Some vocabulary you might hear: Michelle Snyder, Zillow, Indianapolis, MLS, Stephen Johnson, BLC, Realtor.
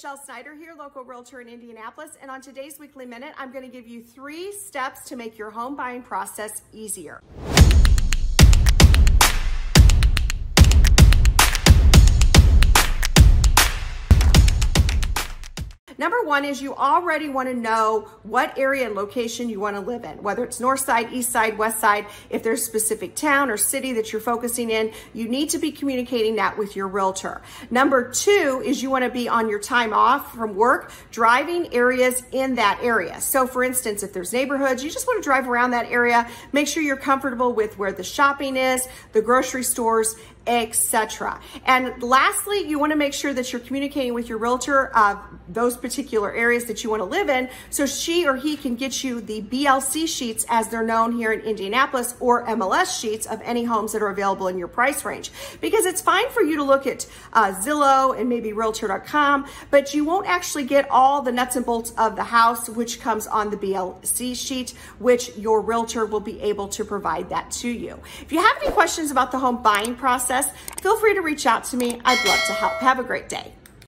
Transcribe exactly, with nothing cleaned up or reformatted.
Michelle Snyder here, local realtor in Indianapolis, and on today's Weekly Minute, I'm going to give you three steps to make your home buying process easier. Number one is you already want to know what area and location you want to live in, whether it's north side, east side, west side. If there's a specific town or city that you're focusing in, you need to be communicating that with your realtor. Number two is you want to be on your time off from work, driving areas in that area. So for instance, if there's neighborhoods, you just want to drive around that area, make sure you're comfortable with where the shopping is, the grocery stores, et cetera. And lastly, you want to make sure that you're communicating with your realtor uh, those particular areas that you want to live in, so she or he can get you the B L C sheets, as they're known here in Indianapolis, or M L S sheets of any homes that are available in your price range. Because it's fine for you to look at uh, Zillow and maybe Realtor dot com, but you won't actually get all the nuts and bolts of the house, which comes on the B L C sheet, which your realtor will be able to provide that to you. If you have any questions about the home buying process, feel free to reach out to me. I'd love to help. Have a great day.